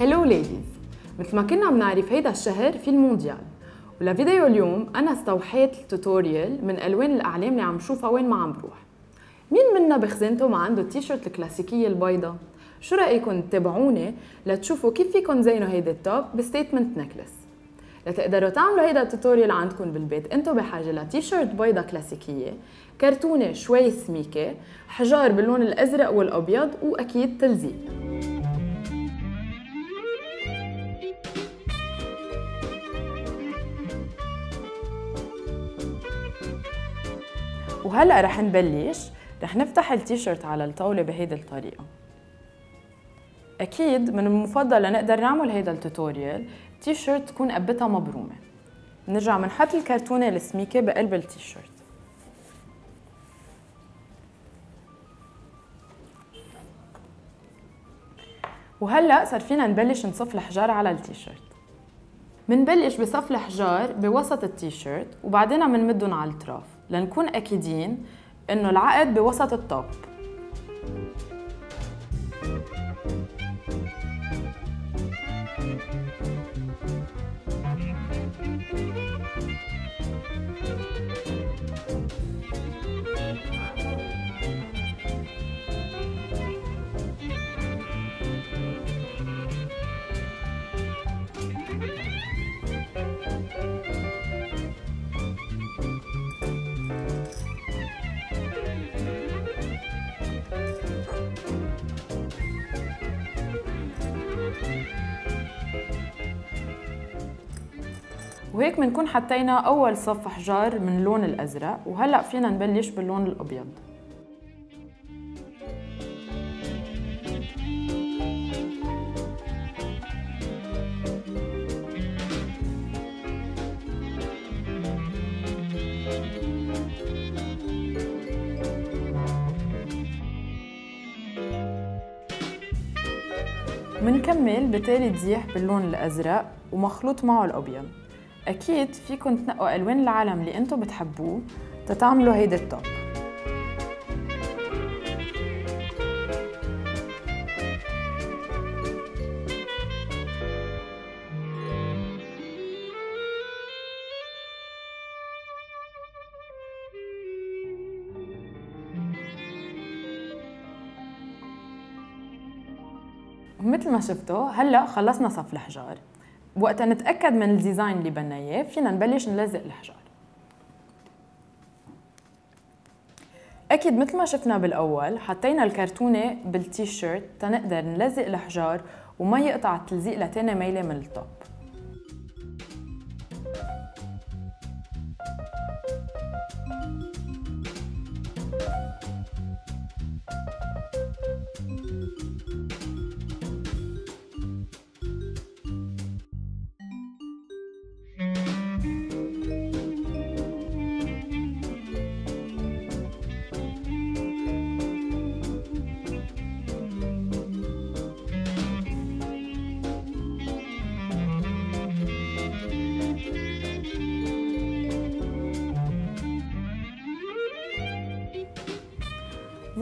هلو ليديز، مثل ما كنا بنعرف هيدا الشهر في المونديال، ولفيديو اليوم أنا استوحيت التوتوريال من ألوان الأعلام اللي عم شوفها وين ما عم بروح. مين منا بخزنته ما عنده التيشيرت الكلاسيكية البيضاء؟ شو رأيكم تتابعوني لتشوفوا كيف فيكم زينوا هيدا التوب بستيتمنت نكلس؟ لتقدروا تعملوا هيدا التوتوريال عندكم بالبيت، انتم بحاجة لتيشيرت بيضاء كلاسيكية، كرتونة شوي سميكة، حجار باللون الأزرق والأبيض، وأكيد تلزيق. وهلا رح نبلش، رح نفتح التيشيرت على الطاولة بهيدي الطريقة. أكيد من المفضل لنقدر نعمل هيدا التوتوريال التيشيرت تكون قبتها مبرومة. بنرجع بنحط الكرتونة السميكة بقلب التيشيرت. وهلا صار فينا نبلش نصف الحجار على التيشيرت. بنبلش بصف الحجار بوسط التيشيرت وبعدين بنمدهم على الأطراف لنكون أكيدين إنه العقد بوسط التوب. وهيك بنكون حطينا أول صف حجار من اللون الأزرق، وهلأ فينا نبلش باللون الأبيض. منكمل بتالي ضيح باللون الأزرق ومخلوط معه الأبيض. أكيد فيكن تنقوا ألوان العلم اللي أنتم بتحبوه تتعملوا هيدا التوب. ومثل ما شفتوا هلأ خلصنا صف الحجار. وقتا نتأكد من الديزاين اللي بدنا اياه فينا نبلش نلزق الحجار. أكيد مثل ما شفنا بالأول حطينا الكرتونة بالتيشيرت تنقدر نلزق الحجار وما يقطع التلزيق لتاني ميلة من التوب.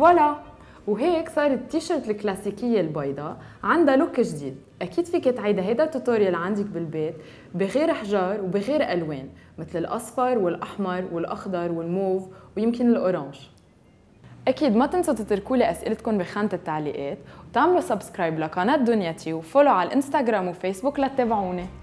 فوالا، وهيك صار التيشيرت الكلاسيكية البيضاء عندها لوك جديد. أكيد فيك تعيد هيدا التوتوريال عندك بالبيت بغير حجار وبغير ألوان مثل الأصفر والأحمر والأخضر والموف ويمكن الأورانج. أكيد ما تنسوا تتركوا لي أسئلتكم بخانة التعليقات وتعملوا سبسكرايب لقناة دنياتي وفولو على الإنستغرام وفيسبوك لتتابعوني.